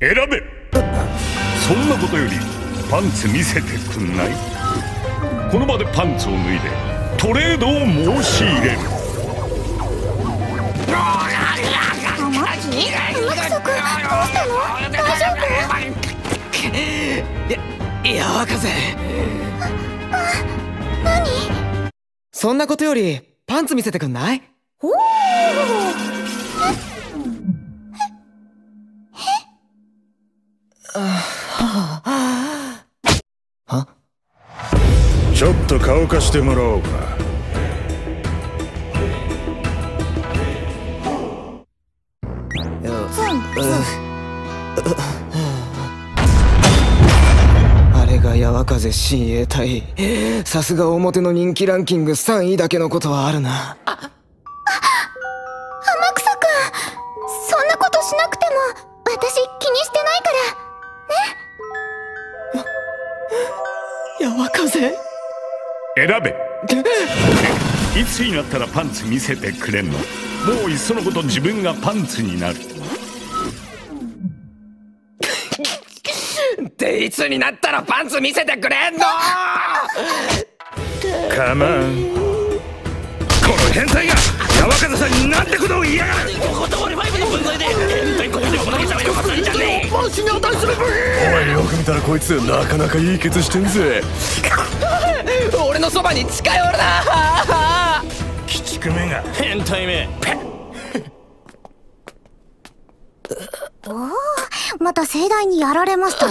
選べ。そんなことよりパンツ見せてくんない？この場でパンツを脱いでトレードを申し入れる。いや若瀬。何？そんなことよりパンツ見せてくんない？おお。ちょっと顔貸してもらおうか。あれが矢風親衛隊。さすが表の人気ランキング3位だけのことはあるな。あ、天草くん、そんなことしなくても私気にしてないからね。矢風選べ。いつになったらパンツ見せてくれんの？もういっそのこと自分がパンツになる。でいつになったらパンツ見せてくれんの？カマン、この変態が矢若さんになんてことを言いやがる。おい、よく見たらこいつなかなかいいケツしてんぜ。俺のそばに近寄るな。鬼畜めが変態め。おお、また盛大にやられました。